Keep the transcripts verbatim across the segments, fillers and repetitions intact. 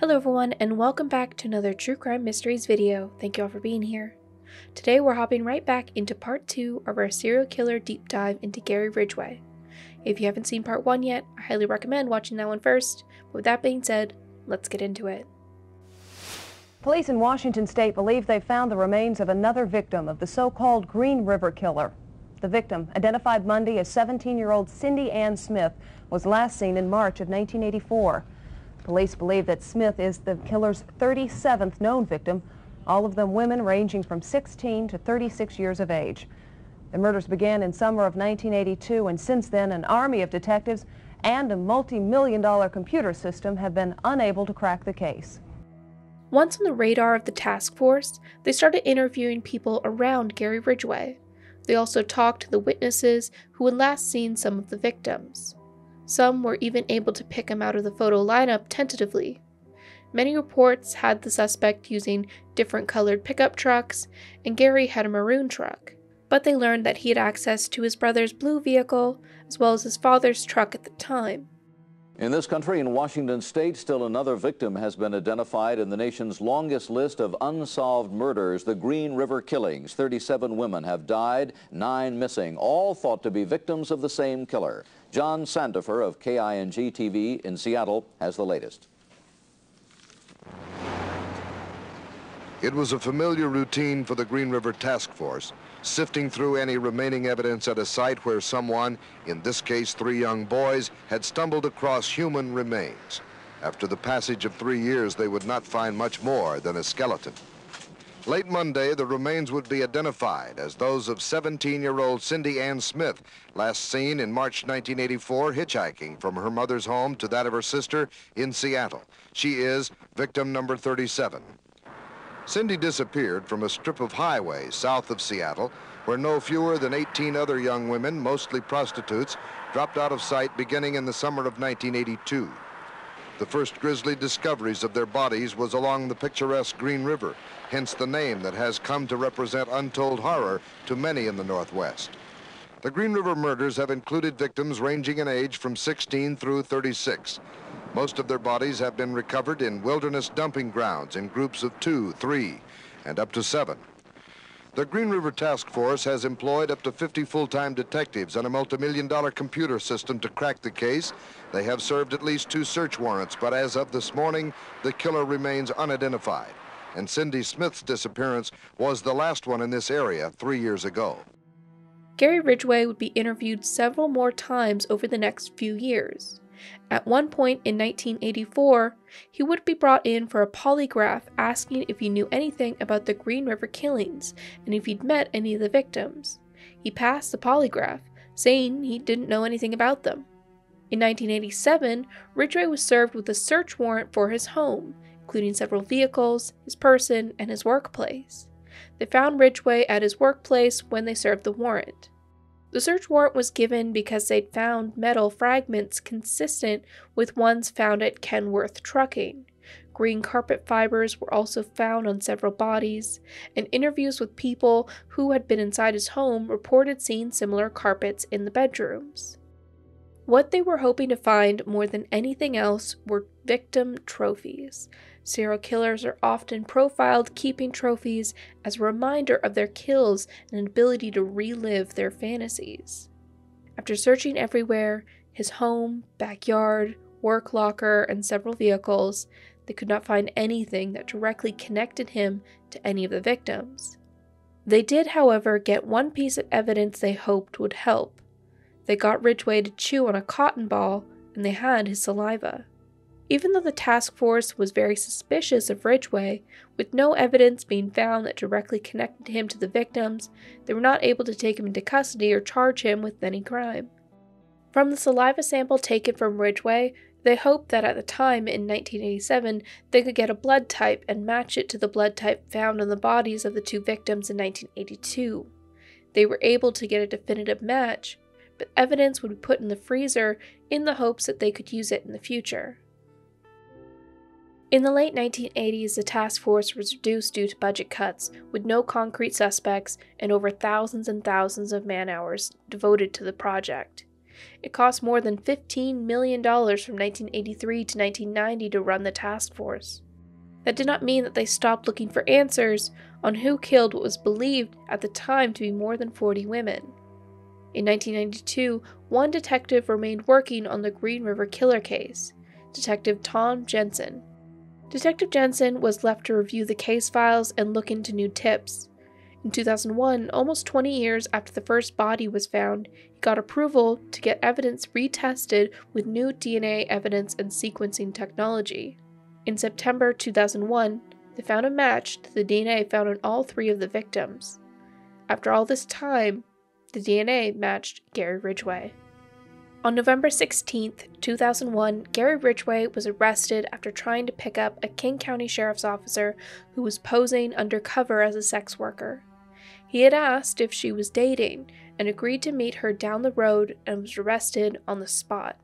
Hello everyone, and welcome back to another True Crime Mysteries video. Thank you all for being here. Today we're hopping right back into part two of our serial killer deep dive into Gary Ridgway. If you haven't seen part one yet, I highly recommend watching that one first. But with that being said, let's get into it. Police in Washington state believe they found the remains of another victim of the so-called Green River Killer. The victim, identified Monday as seventeen-year-old Cindy Ann Smith, was last seen in March of nineteen eighty-four. Police believe that Smith is the killer's thirty-seventh known victim, all of them women ranging from sixteen to thirty-six years of age. The murders began in summer of nineteen eighty-two, and since then an army of detectives and a multi-million dollar computer system have been unable to crack the case. Once on the radar of the task force, they started interviewing people around Gary Ridgway. They also talked to the witnesses who had last seen some of the victims. Some were even able to pick him out of the photo lineup tentatively. Many reports had the suspect using different colored pickup trucks, and Gary had a maroon truck. But they learned that he had access to his brother's blue vehicle, as well as his father's truck at the time. In this country, in Washington state, still another victim has been identified in the nation's longest list of unsolved murders, the Green River killings. thirty-seven women have died, nine missing, all thought to be victims of the same killer. John Sandifer of K I N G T V in Seattle has the latest. It was a familiar routine for the Green River Task Force, sifting through any remaining evidence at a site where someone, in this case three young boys, had stumbled across human remains. After the passage of three years, they would not find much more than a skeleton. Late Monday, the remains would be identified as those of seventeen-year-old Cindy Ann Smith, last seen in March nineteen eighty-four hitchhiking from her mother's home to that of her sister in Seattle. She is victim number thirty-seven. Cindy disappeared from a strip of highways south of Seattle, where no fewer than eighteen other young women, mostly prostitutes, dropped out of sight beginning in the summer of nineteen eighty-two. The first grisly discoveries of their bodies was along the picturesque Green River, hence the name that has come to represent untold horror to many in the Northwest. The Green River murders have included victims ranging in age from sixteen through thirty-six. Most of their bodies have been recovered in wilderness dumping grounds in groups of two, three, and up to seven. The Green River Task Force has employed up to fifty full-time detectives and a multi-million dollar computer system to crack the case. They have served at least two search warrants, but as of this morning, the killer remains unidentified. And Cindy Smith's disappearance was the last one in this area three years ago. Gary Ridgway would be interviewed several more times over the next few years. At one point in nineteen eighty-four, he would be brought in for a polygraph asking if he knew anything about the Green River killings and if he'd met any of the victims. He passed the polygraph, saying he didn't know anything about them. In nineteen eighty-seven, Ridgway was served with a search warrant for his home, including several vehicles, his person, and his workplace. They found Ridgway at his workplace when they served the warrant. The search warrant was given because they'd found metal fragments consistent with ones found at Kenworth Trucking. Green carpet fibers were also found on several bodies, and interviews with people who had been inside his home reported seeing similar carpets in the bedrooms. What they were hoping to find more than anything else were victim trophies. Serial killers are often profiled keeping trophies as a reminder of their kills and an ability to relive their fantasies. After searching everywhere, his home, backyard, work locker, and several vehicles, they could not find anything that directly connected him to any of the victims. They did, however, get one piece of evidence they hoped would help. They got Ridgway to chew on a cotton ball, and they had his saliva. Even though the task force was very suspicious of Ridgway, with no evidence being found that directly connected him to the victims, they were not able to take him into custody or charge him with any crime. From the saliva sample taken from Ridgway, they hoped that at the time in nineteen eighty-seven, they could get a blood type and match it to the blood type found on the bodies of the two victims in nineteen eighty-two. They were able to get a definitive match, but evidence would be put in the freezer in the hopes that they could use it in the future. In the late nineteen eighties, the task force was reduced due to budget cuts, with no concrete suspects and over thousands and thousands of man-hours devoted to the project. It cost more than fifteen million dollars from nineteen eighty-three to nineteen ninety to run the task force. That did not mean that they stopped looking for answers on who killed what was believed at the time to be more than forty women. In nineteen ninety-two, one detective remained working on the Green River Killer case, Detective Tom Jensen. Detective Jensen was left to review the case files and look into new tips. In two thousand one, almost twenty years after the first body was found, he got approval to get evidence retested with new D N A evidence and sequencing technology. In September two thousand one, they found a match to the D N A found on all three of the victims. After all this time, the D N A matched Gary Ridgway. On November sixteenth, two thousand one, Gary Ridgway was arrested after trying to pick up a King County Sheriff's officer who was posing undercover as a sex worker. He had asked if she was dating and agreed to meet her down the road and was arrested on the spot.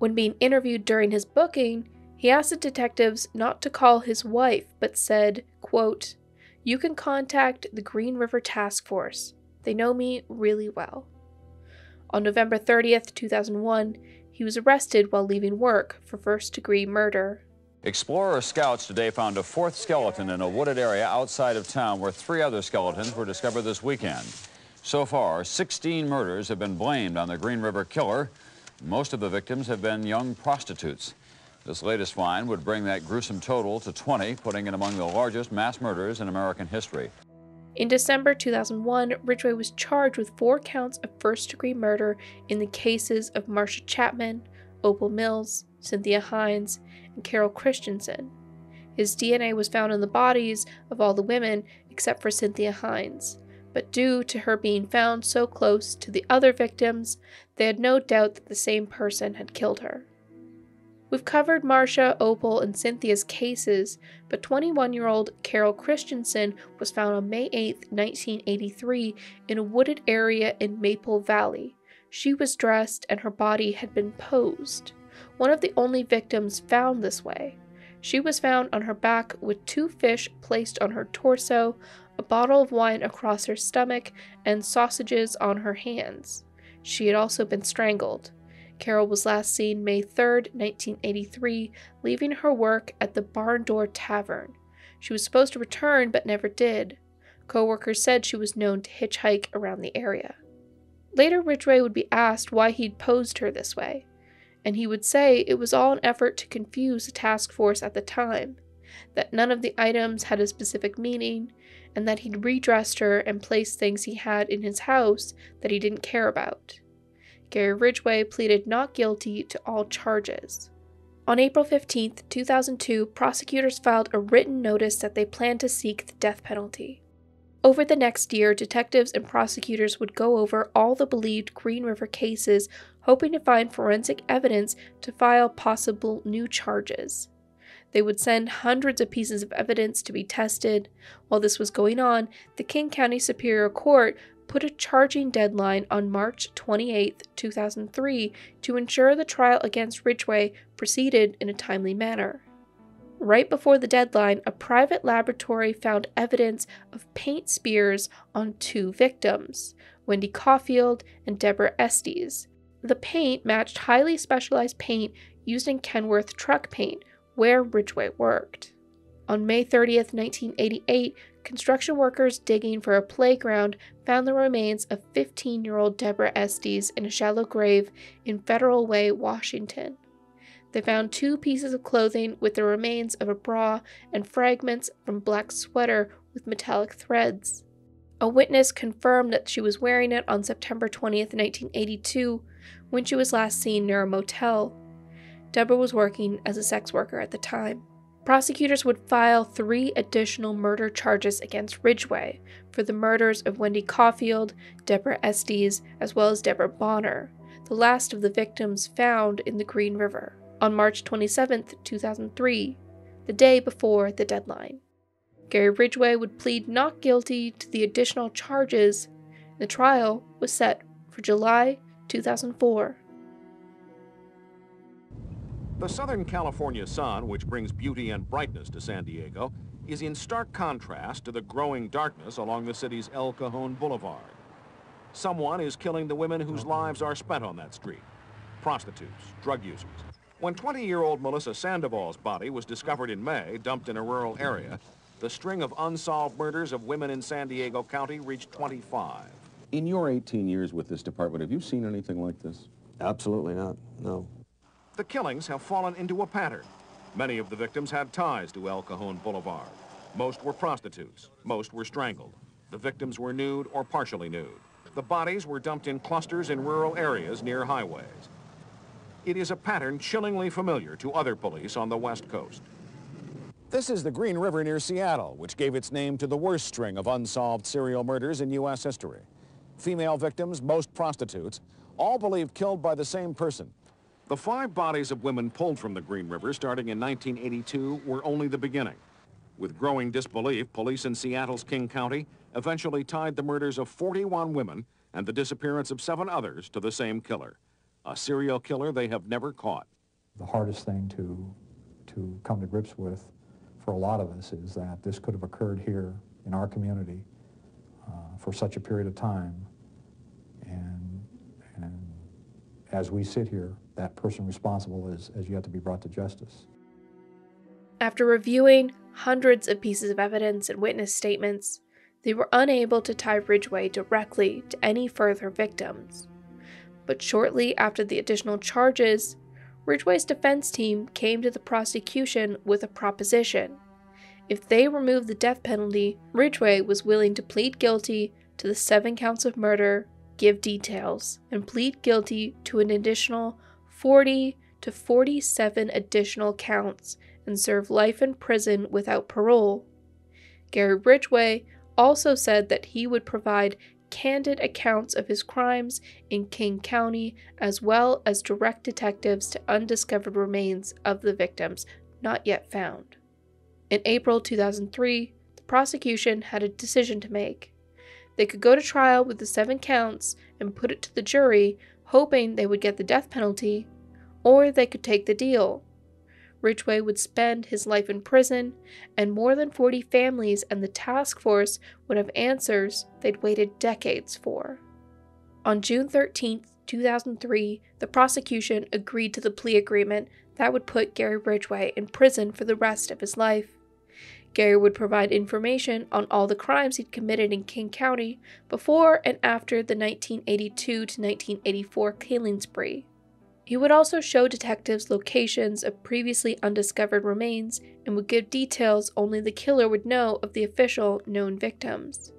When being interviewed during his booking, he asked the detectives not to call his wife, but said, quote, "You can contact the Green River Task Force. They know me really well." On November thirtieth, two thousand one, he was arrested while leaving work for first-degree murder. Explorer scouts today found a fourth skeleton in a wooded area outside of town where three other skeletons were discovered this weekend. So far, sixteen murders have been blamed on the Green River Killer. Most of the victims have been young prostitutes. This latest find would bring that gruesome total to twenty, putting it among the largest mass murders in American history. In December two thousand one, Ridgway was charged with four counts of first-degree murder in the cases of Marcia Chapman, Opal Mills, Cynthia Hines, and Carol Christensen. His D N A was found in the bodies of all the women except for Cynthia Hines, but due to her being found so close to the other victims, they had no doubt that the same person had killed her. We've covered Marcia, Opal, and Cynthia's cases, but twenty-one-year-old Carol Christensen was found on May eighth, nineteen eighty-three in a wooded area in Maple Valley. She was dressed and her body had been posed. One of the only victims found this way. She was found on her back with two fish placed on her torso, a bottle of wine across her stomach, and sausages on her hands. She had also been strangled. Carol was last seen May third, nineteen eighty-three, leaving her work at the Barn Door Tavern. She was supposed to return but never did. Co-workers said she was known to hitchhike around the area. Later, Ridgway would be asked why he'd posed her this way, and he would say it was all an effort to confuse the task force at the time, that none of the items had a specific meaning, and that he'd redressed her and placed things he had in his house that he didn't care about. Gary Ridgway pleaded not guilty to all charges. On April fifteenth, two thousand two, prosecutors filed a written notice that they planned to seek the death penalty. Over the next year, detectives and prosecutors would go over all the believed Green River cases, hoping to find forensic evidence to file possible new charges. They would send hundreds of pieces of evidence to be tested. While this was going on, the King County Superior Court put a charging deadline on March twenty-eighth, two thousand three to ensure the trial against Ridgway proceeded in a timely manner. Right before the deadline, a private laboratory found evidence of paint spears on two victims, Wendy Caulfield and Deborah Estes. The paint matched highly specialized paint used in Kenworth Truck Paint, where Ridgway worked. On May thirtieth, nineteen eighty-eight, construction workers digging for a playground found the remains of fifteen-year-old Deborah Estes in a shallow grave in Federal Way, Washington. They found two pieces of clothing with the remains of a bra and fragments from a black sweater with metallic threads. A witness confirmed that she was wearing it on September twentieth, nineteen eighty-two, when she was last seen near a motel. Deborah was working as a sex worker at the time. Prosecutors would file three additional murder charges against Ridgway for the murders of Wendy Caulfield, Deborah Estes, as well as Deborah Bonner, the last of the victims found in the Green River, on March twenty-seventh, two thousand three, the day before the deadline. Gary Ridgway would plead not guilty to the additional charges. The trial was set for July two thousand four. The Southern California sun, which brings beauty and brightness to San Diego, is in stark contrast to the growing darkness along the city's El Cajon Boulevard. Someone is killing the women whose lives are spent on that street. prostitutes, drug users. When twenty-year-old Melissa Sandoval's body was discovered in May, dumped in a rural area, the string of unsolved murders of women in San Diego County reached twenty-five. In your eighteen years with this department, have you seen anything like this? Absolutely not, no. The killings have fallen into a pattern. Many of the victims had ties to El Cajon Boulevard. Most were prostitutes, most were strangled. The victims were nude or partially nude. The bodies were dumped in clusters in rural areas near highways. It is a pattern chillingly familiar to other police on the West Coast. This is the Green River near Seattle, which gave its name to the worst string of unsolved serial murders in U S history. Female victims, most prostitutes, all believed killed by the same person. The five bodies of women pulled from the Green River starting in nineteen eighty-two were only the beginning. With growing disbelief, police in Seattle's King County eventually tied the murders of forty-one women and the disappearance of seven others to the same killer. A serial killer they have never caught. The hardest thing to, to come to grips with for a lot of us is that this could have occurred here in our community uh, for such a period of time. And, and as we sit here, that person responsible is, is yet to be brought to justice. After reviewing hundreds of pieces of evidence and witness statements, they were unable to tie Ridgway directly to any further victims. But shortly after the additional charges, Ridgway's defense team came to the prosecution with a proposition. If they removed the death penalty, Ridgway was willing to plead guilty to the seven counts of murder, give details, and plead guilty to an additional forty to forty-seven additional counts and serve life in prison without parole. Gary Ridgway also said that he would provide candid accounts of his crimes in King County, as well as direct detectives to undiscovered remains of the victims not yet found. In April two thousand three, the prosecution had a decision to make. They could go to trial with the seven counts and put it to the jury, hoping they would get the death penalty, or they could take the deal. Ridgway would spend his life in prison, and more than forty families and the task force would have answers they'd waited decades for. On June thirteenth, two thousand three, the prosecution agreed to the plea agreement that would put Gary Ridgway in prison for the rest of his life. Gary would provide information on all the crimes he'd committed in King County before and after the nineteen eighty-two to nineteen eighty-four killing spree. He would also show detectives locations of previously undiscovered remains and would give details only the killer would know of the official known victims.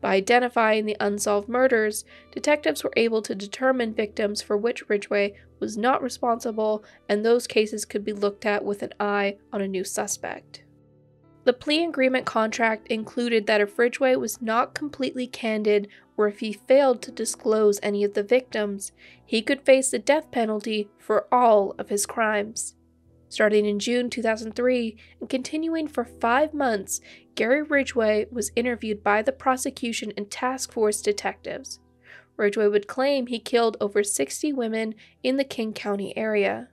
By identifying the unsolved murders, detectives were able to determine victims for which Ridgway was not responsible, and those cases could be looked at with an eye on a new suspect. The plea agreement contract included that if Ridgway was not completely candid or if he failed to disclose any of the victims, he could face the death penalty for all of his crimes. Starting in June two thousand three and continuing for five months, Gary Ridgway was interviewed by the prosecution and task force detectives. Ridgway would claim he killed over sixty women in the King County area.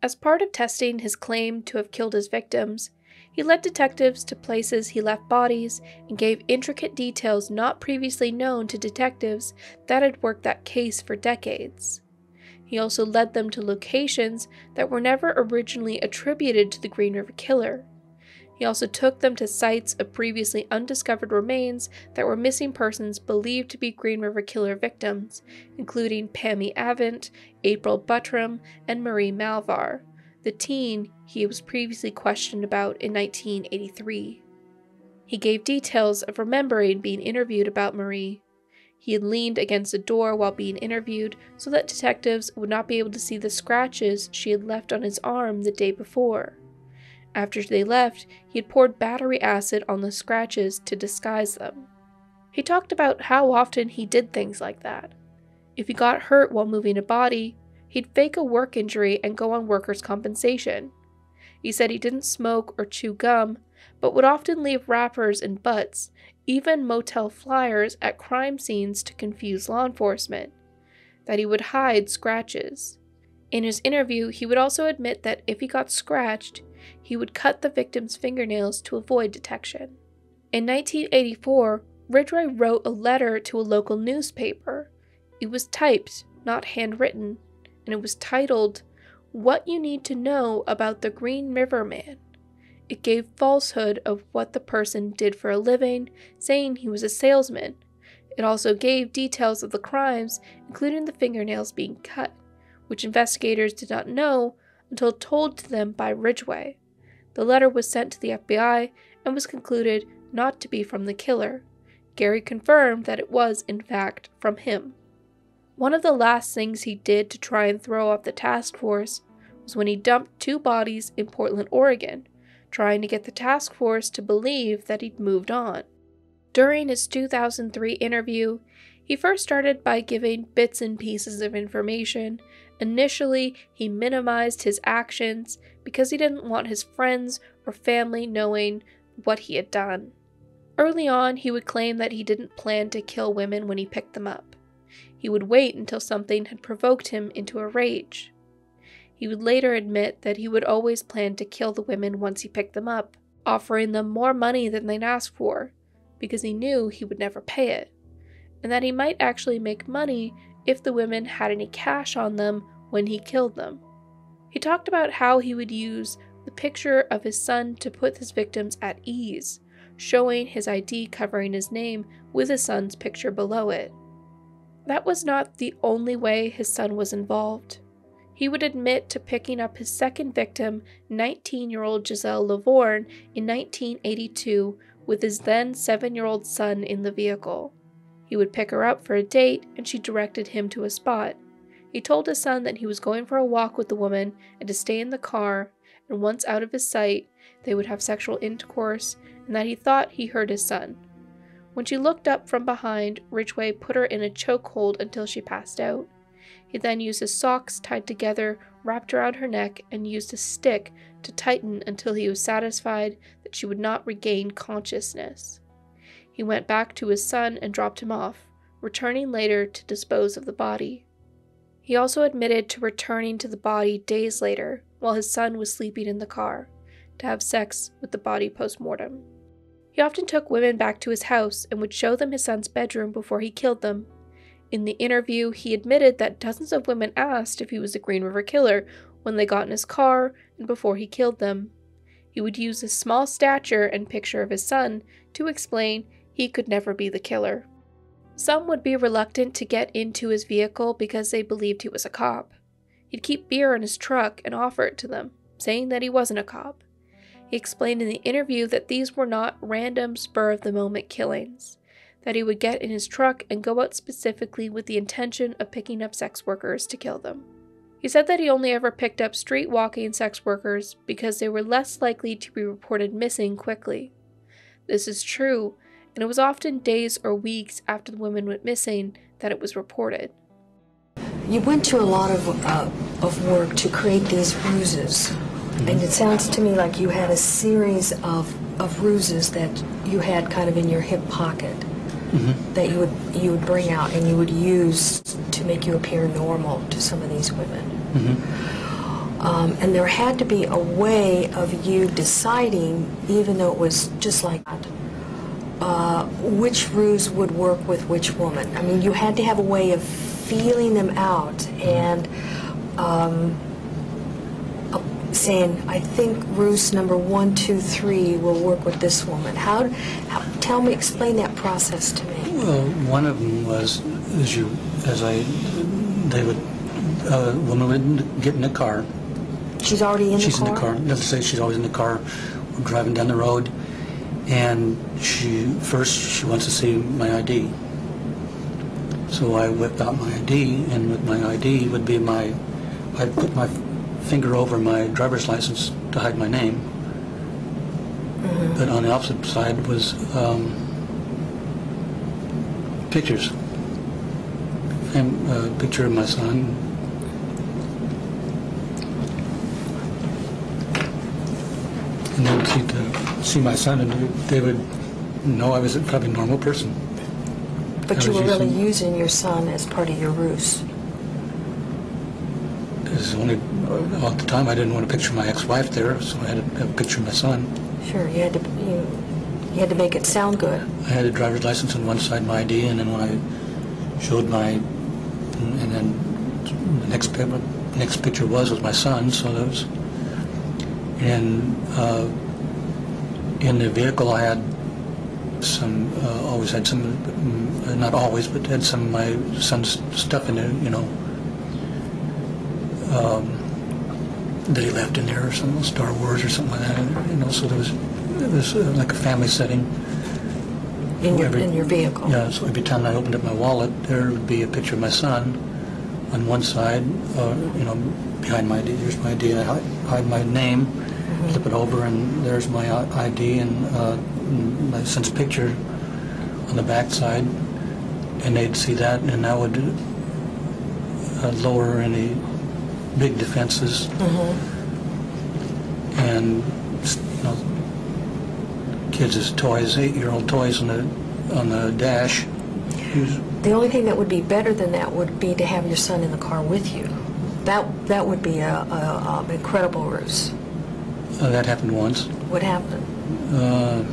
As part of testing his claim to have killed his victims, he led detectives to places he left bodies and gave intricate details not previously known to detectives that had worked that case for decades. He also led them to locations that were never originally attributed to the Green River Killer. He also took them to sites of previously undiscovered remains that were missing persons believed to be Green River Killer victims, including Pammy Avant, April Buttram, and Marie Malvar, the teen he was previously questioned about in nineteen eighty-three. He gave details of remembering being interviewed about Marie. He had leaned against a door while being interviewed so that detectives would not be able to see the scratches she had left on his arm the day before. After they left, he had poured battery acid on the scratches to disguise them. He talked about how often he did things like that. If he got hurt while moving a body, he'd fake a work injury and go on workers' compensation. He said he didn't smoke or chew gum, but would often leave wrappers and butts, even motel flyers, at crime scenes to confuse law enforcement. That he would hide scratches. In his interview, he would also admit that if he got scratched, he would cut the victim's fingernails to avoid detection. In nineteen eighty-four, Ridgway wrote a letter to a local newspaper. It was typed, not handwritten, and it was titled, What You Need to Know About the Green River Man. It gave falsehood of what the person did for a living, saying he was a salesman. It also gave details of the crimes, including the fingernails being cut, which investigators did not know until told to them by Ridgway. The letter was sent to the F B I and was concluded not to be from the killer. Gary confirmed that it was, in fact, from him. One of the last things he did to try and throw off the task force was when he dumped two bodies in Portland, Oregon, trying to get the task force to believe that he'd moved on. During his two thousand three interview, he first started by giving bits and pieces of information. Initially, he minimized his actions because he didn't want his friends or family knowing what he had done. Early on, he would claim that he didn't plan to kill women when he picked them up. He would wait until something had provoked him into a rage. He would later admit that he would always plan to kill the women once he picked them up, offering them more money than they'd asked for, because he knew he would never pay it, and that he might actually make money if the women had any cash on them when he killed them. He talked about how he would use the picture of his son to put his victims at ease, showing his I D covering his name with his son's picture below it. That was not the only way his son was involved. He would admit to picking up his second victim, nineteen-year-old Giselle Lavourne, in nineteen eighty-two with his then seven-year-old son in the vehicle. He would pick her up for a date, and she directed him to a spot. He told his son that he was going for a walk with the woman and to stay in the car, and once out of his sight, they would have sexual intercourse, and that he thought he heard his son. When she looked up from behind, Ridgway put her in a chokehold until she passed out. He then used his socks tied together, wrapped around her neck, and used a stick to tighten until he was satisfied that she would not regain consciousness. He went back to his son and dropped him off, returning later to dispose of the body. He also admitted to returning to the body days later, while his son was sleeping in the car, to have sex with the body post-mortem. He often took women back to his house and would show them his son's bedroom before he killed them. In the interview, he admitted that dozens of women asked if he was a Green River Killer when they got in his car and before he killed them. He would use his small stature and picture of his son to explain he could never be the killer. Some would be reluctant to get into his vehicle because they believed he was a cop. He'd keep beer in his truck and offer it to them, saying that he wasn't a cop. He explained in the interview that these were not random spur-of-the-moment killings, that he would get in his truck and go out specifically with the intention of picking up sex workers to kill them. He said that he only ever picked up street-walking sex workers because they were less likely to be reported missing quickly. This is true, and it was often days or weeks after the women went missing that it was reported. You went to a lot of, uh, of work to create these ruses. And it sounds to me like you had a series of, of ruses that you had kind of in your hip pocket, mm-hmm, that you would you would bring out and you would use to make you appear normal to some of these women. Mm-hmm. Um, and there had to be a way of you deciding, even though it was just like that, uh, which ruse would work with which woman. I mean, you had to have a way of feeling them out and um, saying, I think ruse number one, two, three will work with this woman. How, how? Tell me, explain that process to me. Well, one of them was, as you, as I, they would, a uh, woman would get in the car. She's already in she's the car? She's in the car. Let's say she's always in the car. We're driving down the road, and she, first she wants to see my I D. So I whipped out my I D, and with my I D would be my, I'd put my finger over my driver's license to hide my name, mm-hmm, but on the opposite side was um, pictures, and a picture of my son, and they would see, to see my son, and they would know I was a probably normal person. But I you were using, really using your son as part of your ruse. Only all the time I didn't want to picture my ex-wife there, so I had to have a picture of my son. Sure, you had to you, you had to make it sound good. I had a driver's license on one side, my I D, and then when I showed my, and then the next paper, next picture was was my son. So that was, and uh, in the vehicle I had some, uh, always had some, not always, but had some of my son's stuff in there, you know, um, that he left in there, or some Star Wars or something like that, you know. So there was, it was like a family setting. In your, every, in your vehicle? Yeah, so every time I opened up my wallet, there would be a picture of my son on one side, uh, you know, behind my I D. There's my I D. I hide, hide my name, mm-hmm. flip it over, and there's my I D and uh, my son's picture on the back side. And they'd see that, and that would uh, lower any big defenses. Mm-hmm. And, you know, kids' toys, eight-year-old toys on the on the dash. The only thing that would be better than that would be to have your son in the car with you. That that would be a, a, a incredible ruse. Uh, that happened once. What happened? Uh,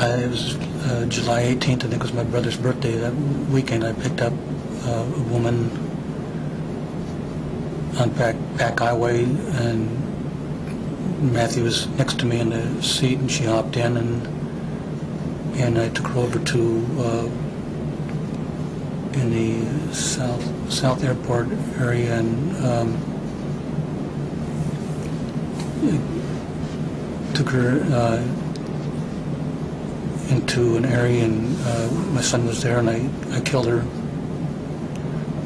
I, it was uh, July eighteenth. I think it was my brother's birthday. That weekend, I picked up uh, a woman on back back highway, and Matthew was next to me in the seat, and she hopped in, and and I took her over to uh, in the south south airport area, and um, took her uh, into an area, and uh, my son was there, and I I killed her.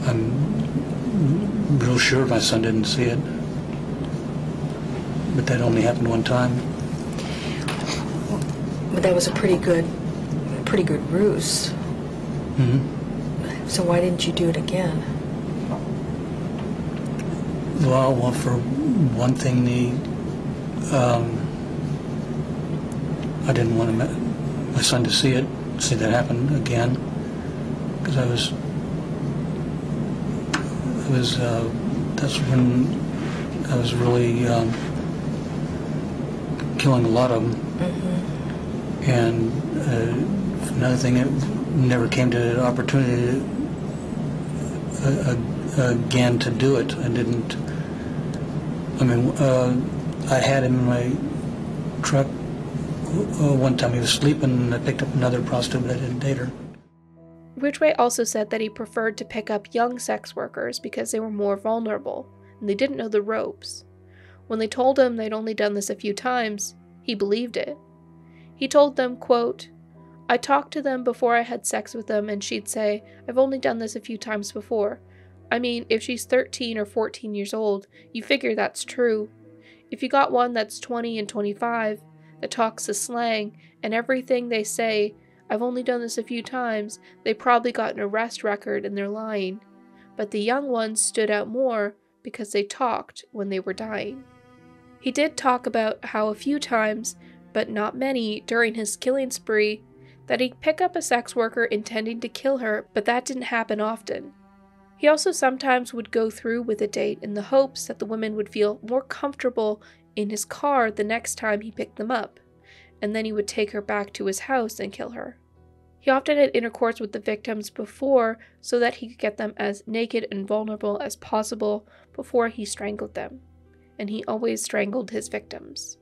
I'm real sure my son didn't see it. But that only happened one time. But that was a pretty good, pretty good ruse. Mm-hmm. So why didn't you do it again? Well, well, for one thing, the um, I didn't want to, my son to see it, see that happen again, because I was, I was uh, that's when I was really. Um, killing a lot of them, mm-hmm. and uh, another thing, it never came to an opportunity to, uh, uh, again to do it. I didn't, I mean, uh, I had him in my truck uh, one time. He was sleeping, and I picked up another prostitute, but I didn't date her. Ridgway also said that he preferred to pick up young sex workers because they were more vulnerable, and they didn't know the ropes. When they told him they'd only done this a few times, he believed it. He told them, quote, "I talked to them before I had sex with them, and she'd say, I've only done this a few times before. I mean, if she's thirteen or fourteen years old, you figure that's true. If you got one that's twenty and twenty-five, that talks the slang, and everything they say, I've only done this a few times, they probably got an arrest record and they're lying. But the young ones stood out more because they talked when they were dying." He did talk about how a few times, but not many, during his killing spree, that he'd pick up a sex worker intending to kill her, but that didn't happen often. He also sometimes would go through with a date in the hopes that the women would feel more comfortable in his car the next time he picked them up, and then he would take her back to his house and kill her. He often had intercourse with the victims before so that he could get them as naked and vulnerable as possible before he strangled them. And he always strangled his victims.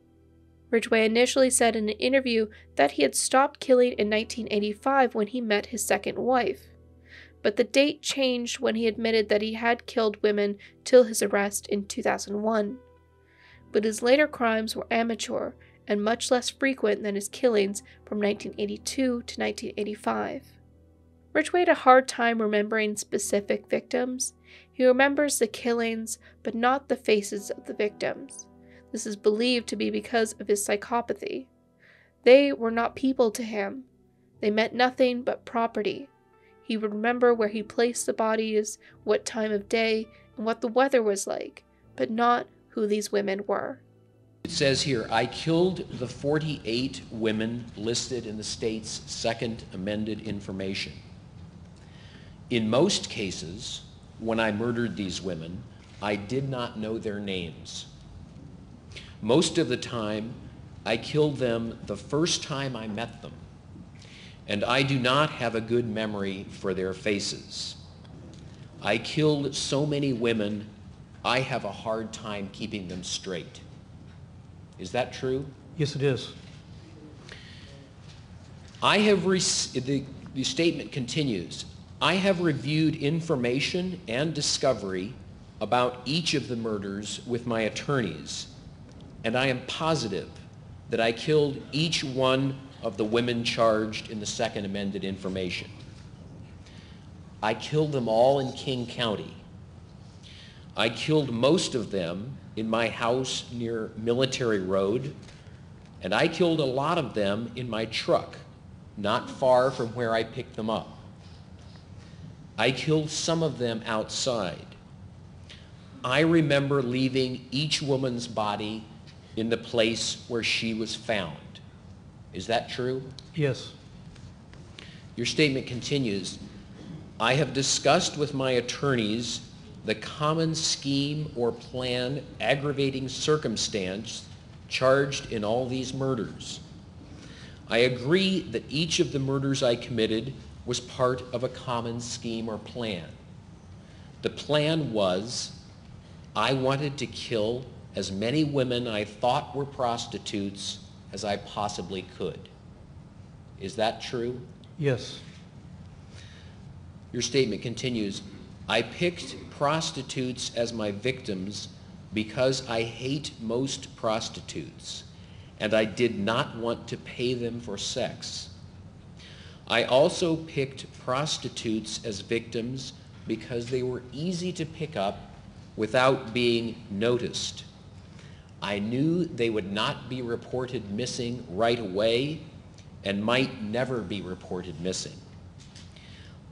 Ridgway initially said in an interview that he had stopped killing in nineteen eighty-five when he met his second wife, but the date changed when he admitted that he had killed women till his arrest in two thousand one. But his later crimes were amateur and much less frequent than his killings from nineteen eighty-two to nineteen eighty-five. Ridgway had a hard time remembering specific victims. He remembers the killings, but not the faces of the victims. This is believed to be because of his psychopathy. They were not people to him. They meant nothing but property. He would remember where he placed the bodies, what time of day, and what the weather was like, but not who these women were. It says here, "I killed the forty-eight women listed in the state's second amended information. In most cases, when I murdered these women, I did not know their names. Most of the time, I killed them the first time I met them, and I do not have a good memory for their faces. I killed so many women, I have a hard time keeping them straight. Is that true? Yes, it is. I have, re the, the statement continues, I have reviewed information and discovery about each of the murders with my attorneys, and I am positive that I killed each one of the women charged in the second amended information. I killed them all in King County. I killed most of them in my house near Military Road, and I killed a lot of them in my truck, not far from where I picked them up. I killed some of them outside. I remember leaving each woman's body in the place where she was found. Is that true? Yes. Your statement continues, I have discussed with my attorneys the common scheme or plan aggravating circumstance charged in all these murders. I agree that each of the murders I committed was part of a common scheme or plan. The plan was, I wanted to kill as many women I thought were prostitutes as I possibly could. Is that true? Yes. Your statement continues, I picked prostitutes as my victims because I hate most prostitutes, and I did not want to pay them for sex. I also picked prostitutes as victims because they were easy to pick up without being noticed. I knew they would not be reported missing right away and might never be reported missing.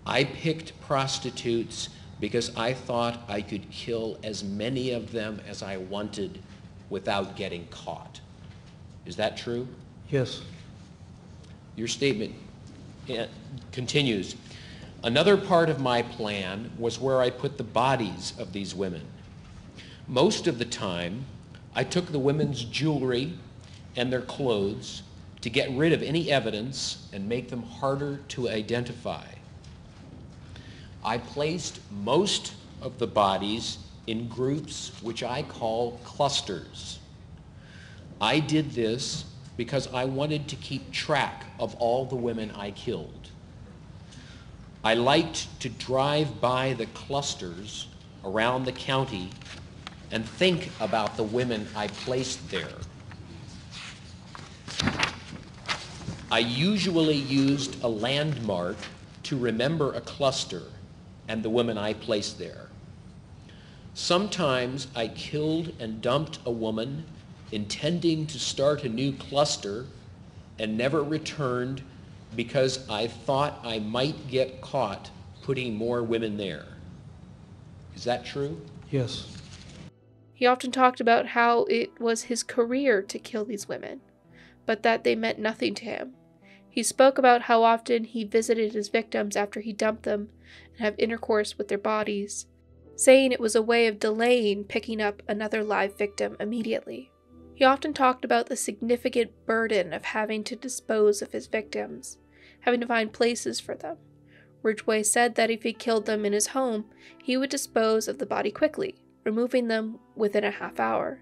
I picked prostitutes because I thought I could kill as many of them as I wanted without getting caught. Is that true? Yes. Your statement continues. Another part of my plan was where I put the bodies of these women. Most of the time, I took the women's jewelry and their clothes to get rid of any evidence and make them harder to identify. I placed most of the bodies in groups which I call clusters. I did this because I wanted to keep track of all the women I killed. I liked to drive by the clusters around the county and think about the women I placed there. I usually used a landmark to remember a cluster and the women I placed there. Sometimes I killed and dumped a woman intending to start a new cluster and never returned because I thought I might get caught putting more women there. Is that true? Yes. He often talked about how it was his career to kill these women, but that they meant nothing to him. He spoke about how often he visited his victims after he dumped them and have intercourse with their bodies, saying it was a way of delaying picking up another live victim immediately. He often talked about the significant burden of having to dispose of his victims, having to find places for them. Ridgway said that if he killed them in his home, he would dispose of the body quickly, removing them within a half hour.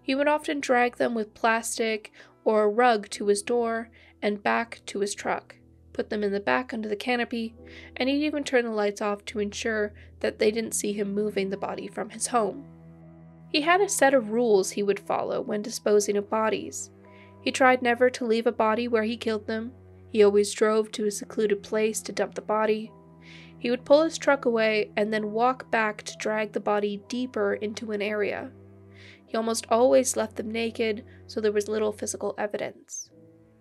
He would often drag them with plastic or a rug to his door and back to his truck, put them in the back under the canopy, and he'd even turn the lights off to ensure that they didn't see him moving the body from his home. He had a set of rules he would follow when disposing of bodies. He tried never to leave a body where he killed them. He always drove to a secluded place to dump the body. He would pull his truck away and then walk back to drag the body deeper into an area. He almost always left them naked, so there was little physical evidence.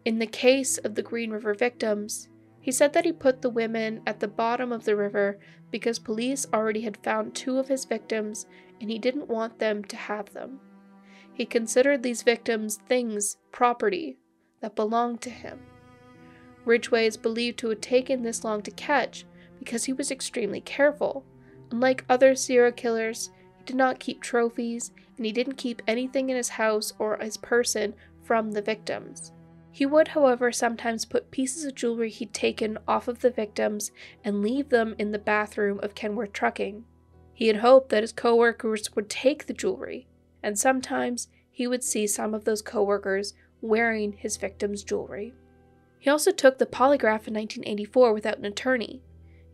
In the case of the Green River victims, he said that he put the women at the bottom of the river because police already had found two of his victims and he didn't want them to have them. He considered these victims things, property, that belonged to him. Ridgway is believed to have taken this long to catch because he was extremely careful. Unlike other serial killers, he did not keep trophies, and he didn't keep anything in his house or his person from the victims. He would, however, sometimes put pieces of jewelry he'd taken off of the victims and leave them in the bathroom of Kenworth Trucking. He had hoped that his co-workers would take the jewelry, and sometimes he would see some of those co-workers wearing his victims' jewelry. He also took the polygraph in nineteen eighty-four without an attorney.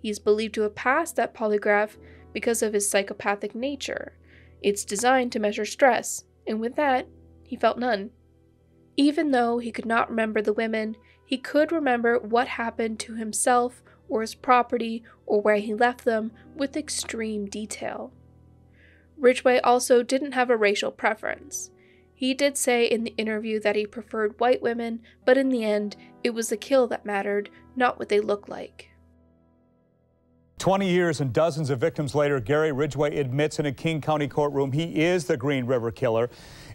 He is believed to have passed that polygraph because of his psychopathic nature. It's designed to measure stress, and with that, he felt none. Even though he could not remember the women, he could remember what happened to himself or his property or where he left them with extreme detail. Ridgway also didn't have a racial preference. He did say in the interview that he preferred white women, but in the end, it was the kill that mattered, not what they looked like. twenty years and dozens of victims later, Gary Ridgway admits in a King County courtroom he is the Green River Killer.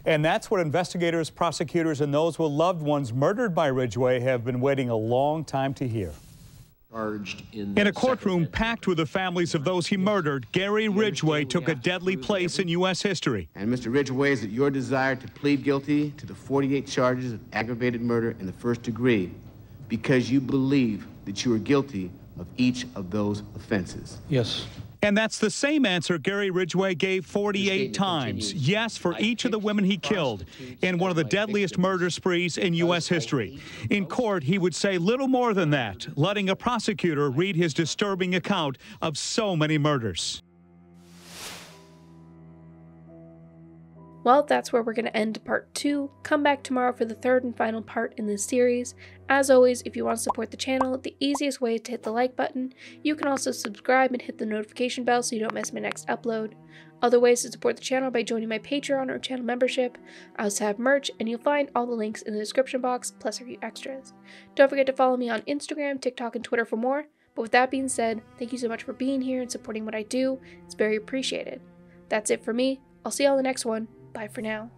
And that's what investigators, prosecutors, and those with loved ones murdered by Ridgway have been waiting a long time to hear. In, in a courtroom packed with the families of those he murdered, Gary Ridgway took a deadly place in U S history. And Mister Ridgway, is it your desire to plead guilty to the forty-eight charges of aggravated murder in the first degree because you believe that you are guilty of each of those offenses? Yes. And that's the same answer Gary Ridgway gave forty-eight times. Yes, for each of the women he killed in one of the deadliest murder sprees in U S history. In court, he would say little more than that, letting a prosecutor read his disturbing account of so many murders. Well, that's where we're going to end part two. Come back tomorrow for the third and final part in this series. As always, if you want to support the channel, the easiest way is to hit the like button. You can also subscribe and hit the notification bell so you don't miss my next upload. Other ways to support the channel by joining my Patreon or channel membership. I also have merch, and you'll find all the links in the description box, plus a few extras. Don't forget to follow me on Instagram, TikTok, and Twitter for more. But with that being said, thank you so much for being here and supporting what I do. It's very appreciated. That's it for me. I'll see you all in the next one. Bye for now.